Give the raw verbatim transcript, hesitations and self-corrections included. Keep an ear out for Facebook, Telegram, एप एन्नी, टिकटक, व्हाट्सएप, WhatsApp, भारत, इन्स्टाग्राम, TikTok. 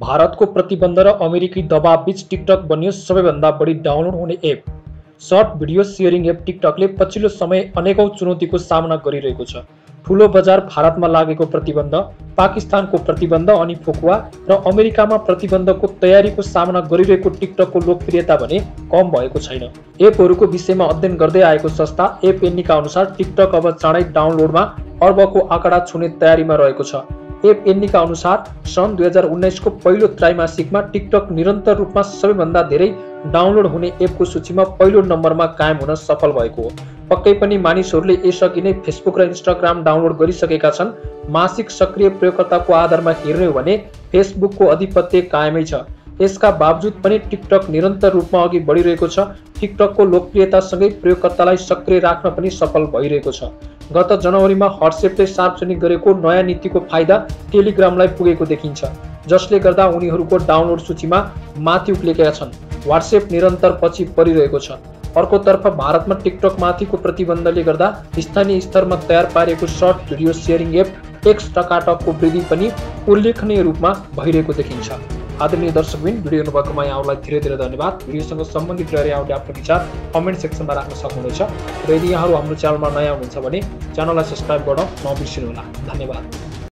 भारतको प्रतिबन्ध र अमेरिकी दबाब बीच टिकटक बन्यो सबैभन्दा बढी डाउनलोड हुने app. Short video sharing app टिकटकले पछिल्लो समय अनेकौं चुनौतीको सामना गरिरहेको छ। ठूलो बजार भारतमा लागेको प्रतिबन्ध, पाकिस्तानको प्रतिबन्ध अनि फुकुवा र अमेरिकामा प्रतिबन्धको तयारीको सामना गरिरहेको टिकटकको लोकप्रियता भने कम भएको छैन। एपहरूको विषयमा अध्ययन गर्दै आएको संस्था एप एन्नीका अनुसार टिकटक अब चाँडै डाउनलोडमा अर्बको आँकडा छुने तयारीमा रहेको छ। एप एन्नीका अनुसार सन् दुई हजार उन्नाइसको पहिलो त्रैमासिकमा टिकटक निरन्तर रूपमा सबैभन्दा धेरै डाउनलोड हुने एपको सूचीमा पहिलो नम्बरमा कायम हुन सफल भएको हो। पक्कै पनि मानिसहरूले यसअघि नै फेसबुक र इन्स्टाग्राम डाउनलोड गरिसकेका छन्। मासिक सक्रिय प्रयोगकर्ताको आधारमा हेर्ने हो भने फेसबुकको आधिपत्य कायमै छ। यसका बावजुद पनि टिकटक निरन्तर रूपमा अघि बढिरहेको छ। टिकटकको लोकप्रियतासँगै प्रयोगकर्तालाई सक्रिय राख्न पनि सफल भइरहेको छ। गत जनवरीमा व्हाट्सएपले सार्वजनिक गरेको नयाँ नीतिको फाइदा टेलिग्रामलाई पुगेको देखिन्छ, जसले गर्दा उनीहरूको डाउनलोड सूचीमा माथि उक्लिएका छन्। व्हाट्सएप निरन्तर पछि परिरहेको छ। अर्कोतर्फ भारतमा टिकटकमाथिको प्रतिबन्धले गर्दा स्थानीय स्तरमा तयार पारिएको short video sharing app X टकाटकको वृद्धि पनि उल्लेखनीय रूपमा भइरहेको देखिन्छ। आदरणीय दर्शकबिन, भिडियो हेर्नुभएकोमा यहाँलाई धेरै धेरै धन्यवाद। भिडियोसँग सम्बन्धित रहेर यहाँले आफ्नो विचार कमेन्ट सेक्सनमा राख्न सक्नुहुनेछ र यदि यहाँहरू हाम्रो च्यानलमा नयाँ हुनुहुन्छ भने च्यानललाई सब्सक्राइब गर्न नबिर्सिनुहोला। धन्यवाद।